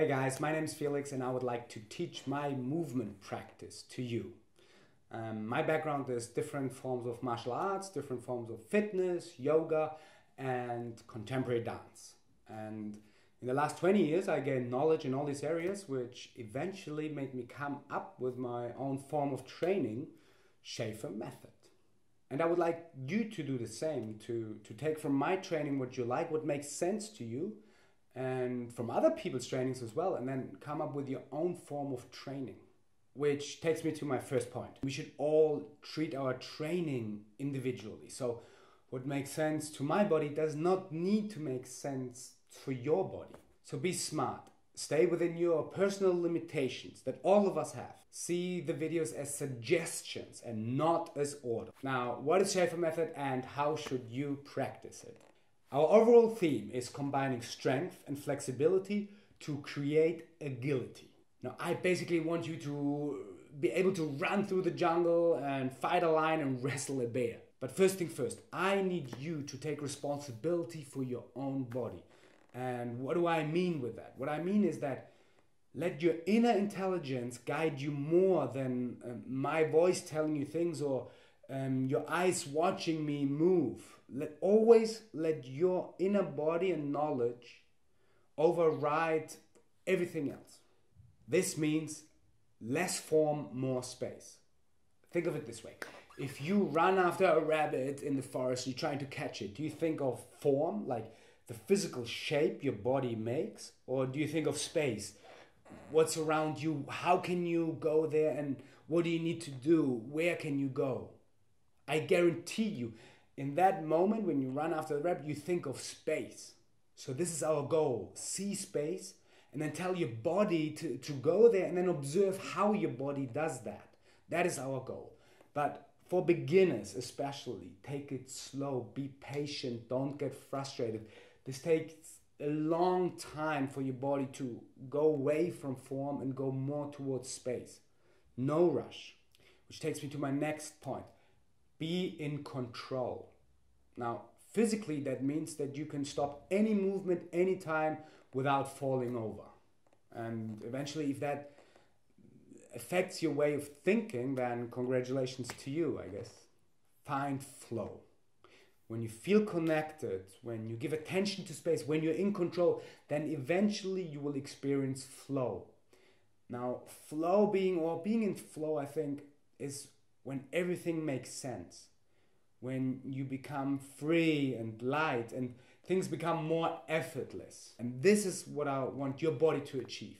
Hey guys, my name is Felix and I would like to teach my movement practice to you. My background is different forms of martial arts, different forms of fitness, yoga and contemporary dance. And in the last 20 years I gained knowledge in all these areas, which eventually made me come up with my own form of training, Schaefer method. And I would like you to do the same, to take from my training what you like, what makes sense to you, and from other people's trainings as well, and then come up with your own form of training. Which takes me to my first point. We should all treat our training individually. So what makes sense to my body does not need to make sense for your body. So be smart. Stay within your personal limitations that all of us have. See the videos as suggestions and not as order. Now, what is Schaefer method and how should you practice it? Our overall theme is combining strength and flexibility to create agility. Now, I basically want you to be able to run through the jungle and fight a lion and wrestle a bear. But first thing first, I need you to take responsibility for your own body. And what do I mean with that? What I mean is that let your inner intelligence guide you more than my voice telling you things or your eyes watching me move. Always let your inner body and knowledge override everything else. This means less form, more space. Think of it this way. If you run after a rabbit in the forest, you're trying to catch it. Do you think of form, like the physical shape your body makes? Or do you think of space? What's around you? How can you go there? And what do you need to do? Where can you go? I guarantee you, in that moment when you run after the rabbit, you think of space. So this is our goal. See space and then tell your body to go there and then observe how your body does that. That is our goal. But for beginners especially, take it slow, be patient, don't get frustrated. This takes a long time for your body to go away from form and go more towards space. No rush. Which takes me to my next point. Be in control. Now, physically, that means that you can stop any movement anytime without falling over. And eventually, if that affects your way of thinking, then congratulations to you, I guess. Find flow. When you feel connected, when you give attention to space, when you're in control, then eventually you will experience flow. Now, being in flow, I think, is when everything makes sense, when you become free and light and things become more effortless. And this is what I want your body to achieve,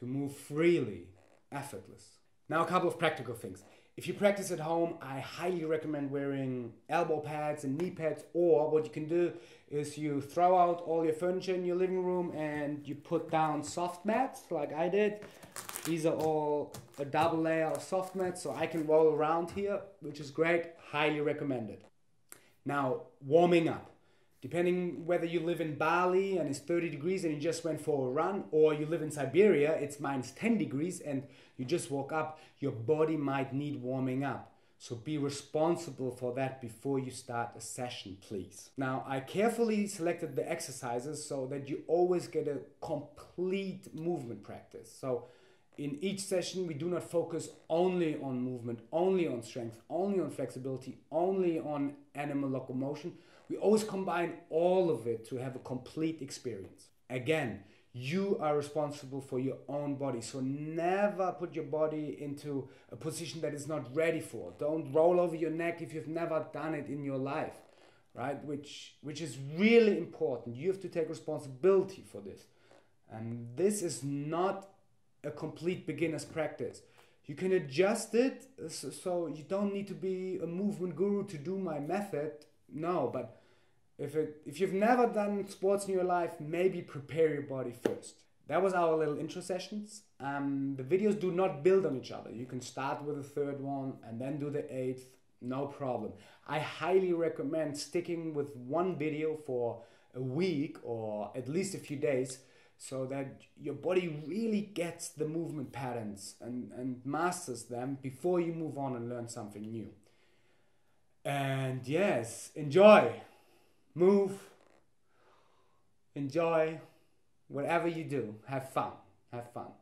to move freely, effortless. Now, a couple of practical things. If you practice at home, I highly recommend wearing elbow pads and knee pads, or what you can do is you throw out all your furniture in your living room and you put down soft mats like I did. These are all a double layer of soft mats, so I can roll around here, which is great, highly recommended. Now, warming up. Depending whether you live in Bali and it's 30 degrees and you just went for a run, or you live in Siberia, it's minus 10 degrees and you just woke up, your body might need warming up. So be responsible for that before you start a session, please. Now, I carefully selected the exercises so that you always get a complete movement practice. So in each session, we do not focus only on movement, only on strength, only on flexibility, only on animal locomotion. We always combine all of it to have a complete experience. Again, you are responsible for your own body, so never put your body into a position that it's not ready for. Don't roll over your neck if you've never done it in your life, right? Which is really important. You have to take responsibility for this. And this is not a complete beginner's practice. You can adjust it, so you don't need to be a movement guru to do my method. No, but if you've never done sports in your life, maybe prepare your body first. That was our little intro sessions. The videos do not build on each other. You can start with the third one and then do the eighth, no problem. I highly recommend sticking with one video for a week or at least a few days, so that your body really gets the movement patterns and masters them before you move on and learn something new. And yes, enjoy, move, enjoy, whatever you do, have fun. Have fun.